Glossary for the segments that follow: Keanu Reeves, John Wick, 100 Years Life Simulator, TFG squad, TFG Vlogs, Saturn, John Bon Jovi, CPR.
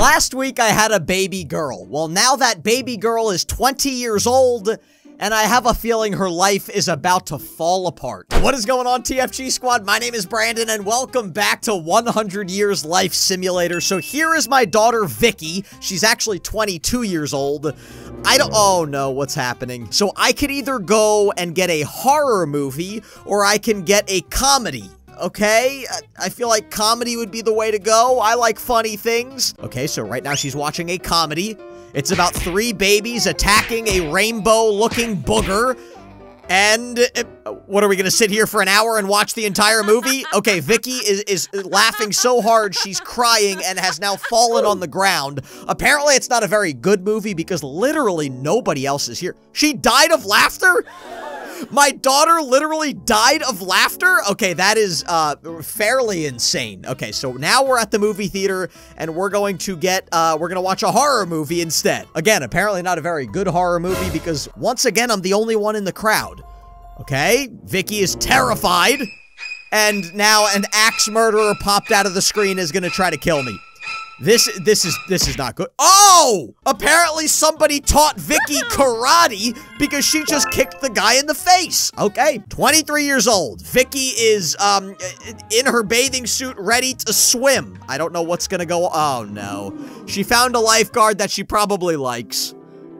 Last week I had a baby girl. Well, now that baby girl is 20 years old, and I have a feeling her life is about to fall apart. What is going on, TFG squad? My name is Brandon, and welcome back to 100 Years Life Simulator. So here is my daughter, Vicky. She's actually 22 years old. Oh no, what's happening? So I could either go and get a horror movie, or I can get a comedy. Okay, I feel like comedy would be the way to go. I like funny things. Okay, so right now she's watching a comedy. It's about three babies attacking a rainbow-looking booger. And what, are we gonna sit here for an hour and watch the entire movie? Okay, Vicky is laughing so hard she's crying and has now fallen on the ground. Apparently it's not a very good movie because literally nobody else is here. She died of laughter? My daughter literally died of laughter? Okay, that is fairly insane. Okay, so now we're at the movie theater, and we're going to get, we're going to watch a horror movie instead. Again, apparently not a very good horror movie because, once again, I'm the only one in the crowd. Okay, Vicky is terrified, and now an axe murderer popped out of the screen is going to try to kill me. This is not good. Oh! Apparently somebody taught Vicky karate because she just kicked the guy in the face. Okay, 23 years old. Vicky is in her bathing suit ready to swim. I don't know what's gonna go. Oh no. She found a lifeguard that she probably likes.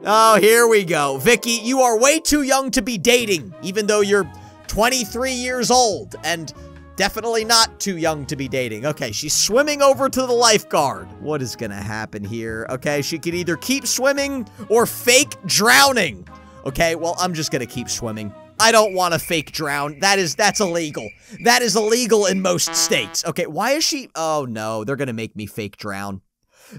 Oh, here we go. Vicky, you are way too young to be dating, even though you're 23 years old and definitely not too young to be dating. Okay, she's swimming over to the lifeguard. What is gonna happen here? Okay, she could either keep swimming or fake drowning. Okay, well, I'm just gonna keep swimming. I don't want to fake drown. That's illegal. That is illegal in most states. Okay, why is she? Oh no, they're gonna make me fake drown.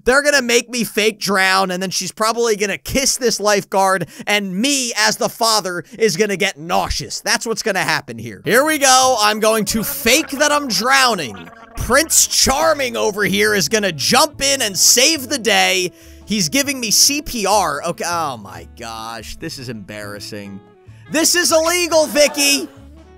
They're gonna make me fake drown, and then she's probably gonna kiss this lifeguard, and me, as the father, is gonna get nauseous. That's what's gonna happen here. Here we go. I'm going to fake that I'm drowning. Prince Charming over here is gonna jump in and save the day. He's giving me CPR. Okay. Oh my gosh. This is embarrassing. This is illegal, Vicky.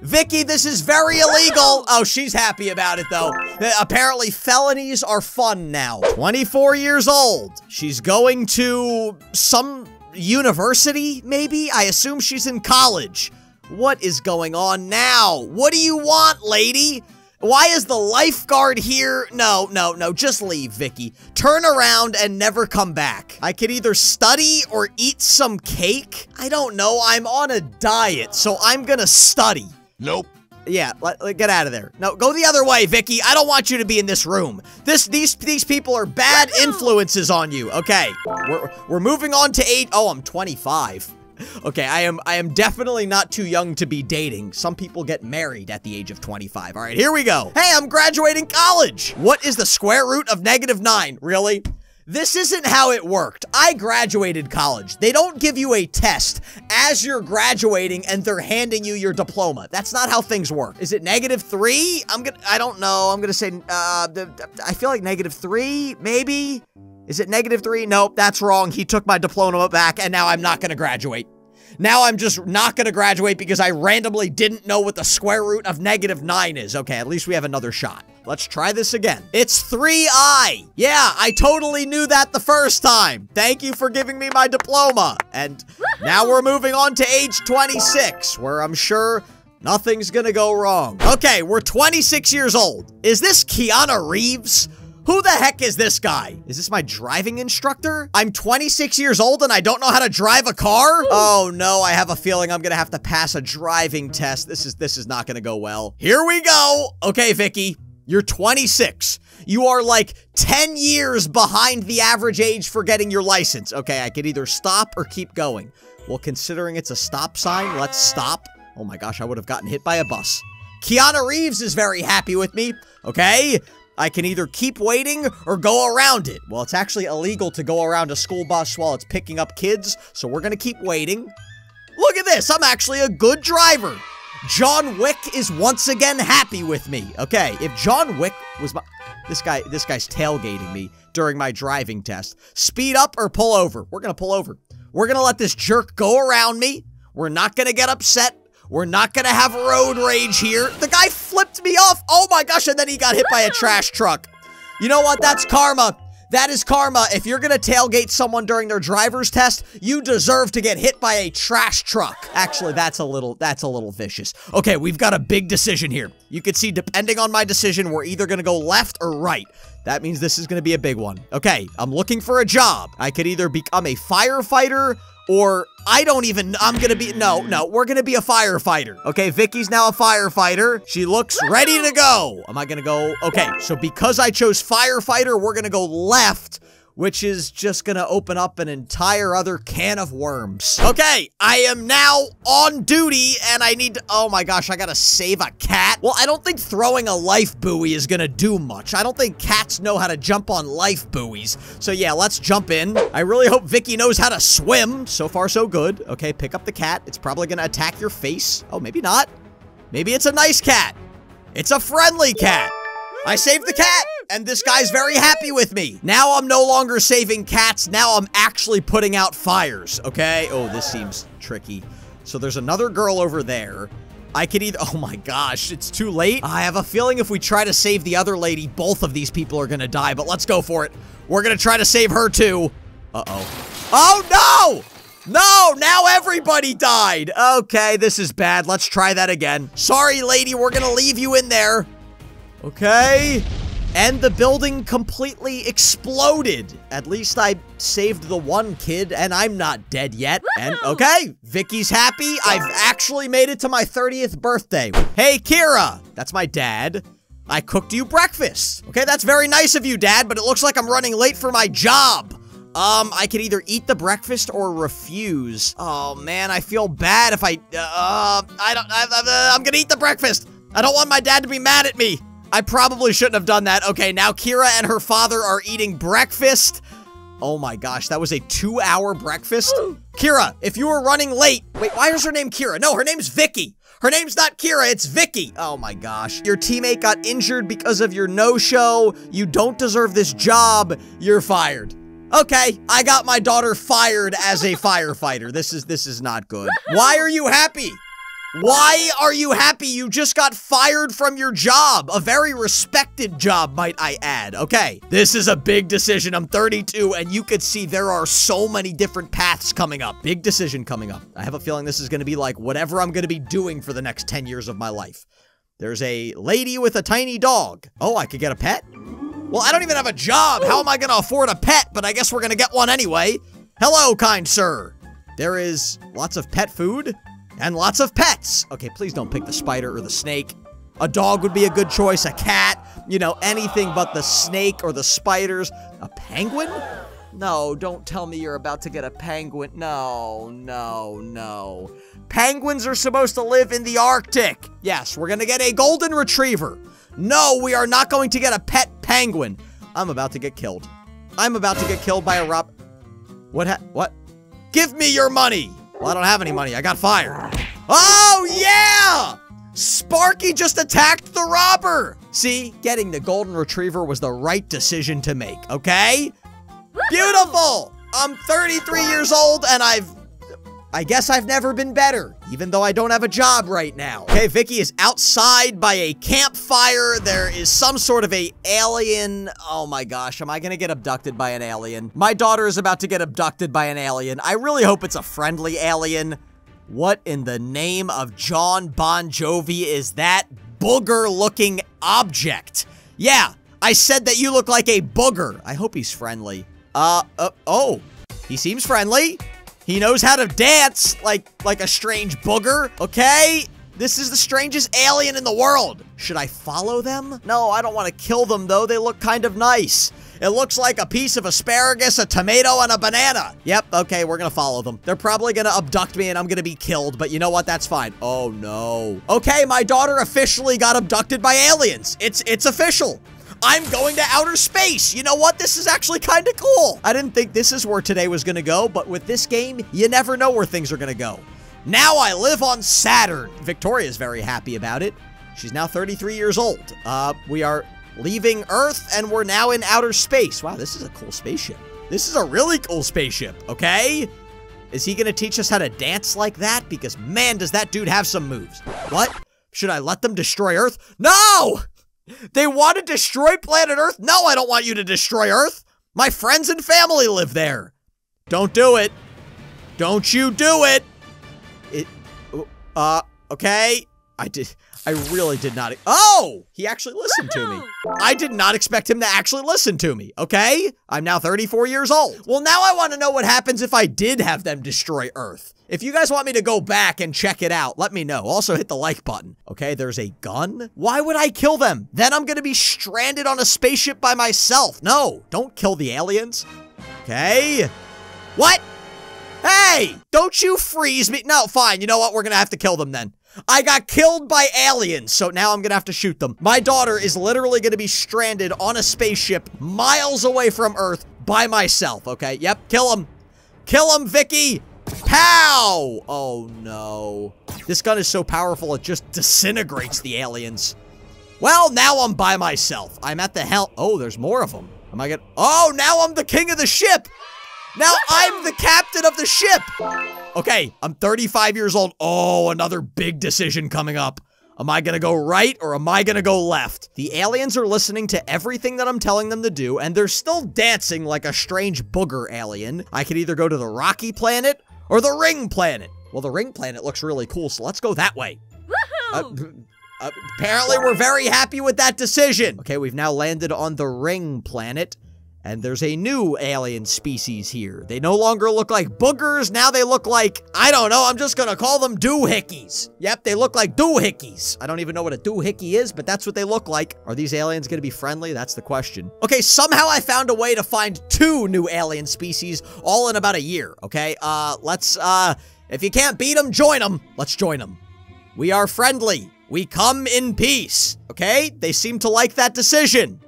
Vicky, this is very illegal. Oh, she's happy about it, though. Apparently, felonies are fun now. 24 years old. She's going to some university, maybe? I assume she's in college. What is going on now? What do you want, lady? Why is the lifeguard here? No, no, no. Just leave, Vicky. Turn around and never come back. I could either study or eat some cake. I don't know. I'm on a diet, so I'm gonna study. Nope. Yeah, get out of there. No, go the other way, Vicky. I don't want you to be in this room. These people are bad influences on you. Okay, we're moving on to eight. Oh, I'm 25. Okay, I am definitely not too young to be dating. Some people get married at the age of 25. All right, here we go. Hey, I'm graduating college. What is the square root of -9? Really? This isn't how it worked. I graduated college. They don't give you a test as you're graduating and they're handing you your diploma. That's not how things work. Is it -3? I don't know. I'm gonna say, I feel like -3, maybe? Is it -3? Nope, that's wrong. He took my diploma back and now I'm not gonna graduate. Now I'm just not gonna graduate because I randomly didn't know what the square root of -9 is. Okay, at least we have another shot. Let's try this again. It's 3i. Yeah, I totally knew that the first time. Thank you for giving me my diploma. And now we're moving on to age 26, where I'm sure nothing's gonna go wrong. Okay, we're 26 years old. Is this Keanu Reeves? Who the heck is this guy? Is this my driving instructor? I'm 26 years old and I don't know how to drive a car? Oh no, I have a feeling I'm gonna have to pass a driving test. This is not gonna go well. Here we go. Okay, Vicky. You're 26. You are like 10 years behind the average age for getting your license. Okay, I could either stop or keep going. Well, considering it's a stop sign, let's stop. Oh my gosh, I would have gotten hit by a bus. Keanu Reeves is very happy with me. Okay, I can either keep waiting or go around it. Well, it's actually illegal to go around a school bus while it's picking up kids, so we're gonna keep waiting. Look at this, I'm actually a good driver. John Wick is once again happy with me. Okay, if John Wick was my... This guy's tailgating me during my driving test. Speed up or pull over? We're gonna pull over. We're gonna let this jerk go around me. We're not gonna get upset. We're not gonna have road rage here. The guy flipped me off. Oh my gosh, and then he got hit by a trash truck. You know what? That's karma. That is karma. If you're gonna tailgate someone during their driver's test, you deserve to get hit by a trash truck. Actually, that's a little vicious. Okay, we've got a big decision here. You can see, depending on my decision, we're either gonna go left or right. That means this is gonna be a big one. Okay, I'm looking for a job. I could either become a firefighter or we're gonna be a firefighter. Okay, Vicky's now a firefighter. She looks ready to go. Am I gonna go? Okay, so because I chose firefighter, we're gonna go left, which is just gonna open up an entire other can of worms. Okay, I am now on duty, and I need to, oh my gosh, I gotta save a cat? Well, I don't think throwing a life buoy is gonna do much. I don't think cats know how to jump on life buoys. So yeah, let's jump in. I really hope Vicky knows how to swim. So far, so good. Okay, pick up the cat. It's probably gonna attack your face. Oh, maybe not. Maybe it's a nice cat. It's a friendly cat. I saved the cat, and this guy's very happy with me. Now I'm no longer saving cats. Now I'm actually putting out fires, okay? Oh, this seems tricky. So there's another girl over there. I could either, oh my gosh, it's too late. I have a feeling if we try to save the other lady, both of these people are gonna die, but let's go for it. We're gonna try to save her too. Uh-oh. Oh, no! No, now everybody died. Okay, this is bad. Let's try that again. Sorry, lady, we're gonna leave you in there. Okay, and the building completely exploded. At least I saved the one kid, and I'm not dead yet. And okay, Vicky's happy. I've actually made it to my 30th birthday. Hey, Kira, that's my dad. I cooked you breakfast. Okay, that's very nice of you, Dad, but it looks like I'm running late for my job. I could either eat the breakfast or refuse. Oh, man, I feel bad if I'm gonna eat the breakfast. I don't want my dad to be mad at me. I probably shouldn't have done that. Okay, now Kira and her father are eating breakfast. Oh my gosh, that was a 2-hour breakfast. Kira, if you were running late. Wait, why is her name Kira? No, her name's Vicky. Her name's not Kira, it's Vicky. Oh my gosh. Your teammate got injured because of your no-show. You don't deserve this job. You're fired. Okay, I got my daughter fired as a firefighter. This is not good. Why are you happy? Why are you happy? You just got fired from your job. A very respected job, might I add. Okay, this is a big decision. I'm 32, and you could see there are so many different paths coming up. Big decision coming up. I have a feeling this is going to be like whatever I'm going to be doing for the next 10 years of my life. There's a lady with a tiny dog. Oh, I could get a pet? Well, I don't even have a job. How am I going to afford a pet? But I guess we're going to get one anyway. Hello, kind sir. There is lots of pet food. And lots of pets. Okay, please don't pick the spider or the snake. A dog would be a good choice, a cat, you know, anything but the snake or the spiders. A penguin? No, don't tell me you're about to get a penguin. No, no, no. Penguins are supposed to live in the Arctic. Yes, we're gonna get a golden retriever. No, we are not going to get a pet penguin. I'm about to get killed. I'm about to get killed by a rob. What? Give me your money! Well, I don't have any money. I got fired. Oh, yeah! Sparky just attacked the robber! See, getting the golden retriever was the right decision to make, okay? Beautiful! I'm 33 years old, and I guess I've never been better, even though I don't have a job right now. Okay, Vicky is outside by a campfire. There is some sort of a alien. Oh my gosh, am I gonna get abducted by an alien? My daughter is about to get abducted by an alien. I really hope it's a friendly alien. What in the name of John Bon Jovi is that booger-looking object? Yeah, I said that you look like a booger. I hope he's friendly. Oh, he seems friendly. He knows how to dance like a strange booger, okay? This is the strangest alien in the world. Should I follow them? No, I don't want to kill them, though. They look kind of nice. It looks like a piece of asparagus, a tomato, and a banana. Yep, okay, we're going to follow them. They're probably going to abduct me, and I'm going to be killed, but you know what? That's fine. Oh, no. Okay, my daughter officially got abducted by aliens. It's official. I'm going to outer space. You know what? This is actually kind of cool. I didn't think this is where today was going to go, but with this game, you never know where things are going to go. Now I live on Saturn. Victoria's very happy about it. She's now 33 years old. We are leaving Earth, and we're now in outer space. Wow, this is a cool spaceship. This is a really cool spaceship, okay? Is he going to teach us how to dance like that? Because, man, does that dude have some moves. What? Should I let them destroy Earth? No! They want to destroy planet Earth? No, I don't want you to destroy Earth. My friends and family live there. Don't do it. Don't you do it. Okay. I really did not. Oh, he actually listened to me. I did not expect him to actually listen to me. Okay. I'm now 34 years old. Well, now I want to know what happens if I did have them destroy Earth. If you guys want me to go back and check it out, let me know. Also hit the like button. Okay, there's a gun. Why would I kill them? Then I'm gonna be stranded on a spaceship by myself. No, don't kill the aliens. Okay. What? Hey, don't you freeze me. No, fine. You know what? We're gonna have to kill them then. I got killed by aliens, so now I'm gonna have to shoot them. My daughter is literally gonna be stranded on a spaceship miles away from Earth by myself. Okay, yep, kill them. Kill them, Vicky. Pow! Oh no. This gun is so powerful it just disintegrates the aliens. Well, now I'm by myself. I'm at the hell. Oh, there's more of them. Am I gonna? Oh, now I'm the king of the ship. Now I'm the captain of the ship. Okay, I'm 35 years old. Oh, another big decision coming up. Am I gonna go right or am I gonna go left? The aliens are listening to everything that I'm telling them to do, and they're still dancing like a strange booger alien. I could either go to the rocky planet or the ring planet. Well, the ring planet looks really cool, so let's go that way. Apparently, we're very happy with that decision. Okay, we've now landed on the ring planet, and there's a new alien species here. They no longer look like boogers. Now they look like, I don't know, I'm just gonna call them doohickeys. Yep, they look like doohickeys. I don't even know what a doohickey is, but that's what they look like. Are these aliens gonna be friendly? That's the question. Okay, somehow I found a way to find 2 new alien species all in about a year, okay? Let's, if you can't beat them, join them. Let's join them. We are friendly. We come in peace, okay? They seem to like that decision.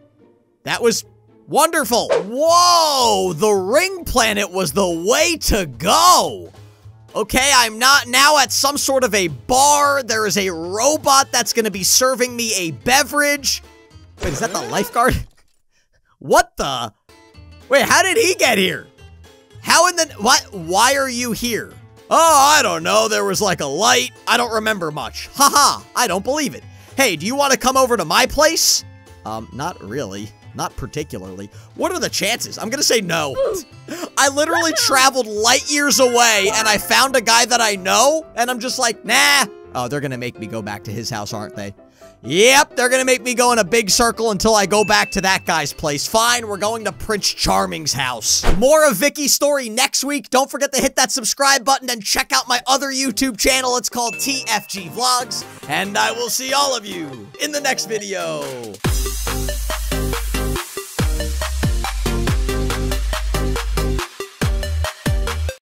That was wonderful. Whoa, the ring planet was the way to go. Okay, I'm not now at some sort of a bar. There is a robot that's going to be serving me a beverage. Wait, is that the lifeguard? What the? Wait, how did he get here? How in the, what? Why are you here? Oh, I don't know. There was like a light. I don't remember much. Haha, I don't believe it. Hey, do you want to come over to my place? Not really. Not particularly. What are the chances? I'm gonna say no. I literally traveled light years away and I found a guy that I know and I'm just like, nah. Oh, they're gonna make me go back to his house, aren't they? Yep, they're gonna make me go in a big circle until I go back to that guy's place. Fine, we're going to Prince Charming's house. More of Vicky's story next week. Don't forget to hit that subscribe button and check out my other YouTube channel. It's called TFG Vlogs, and I will see all of you in the next video.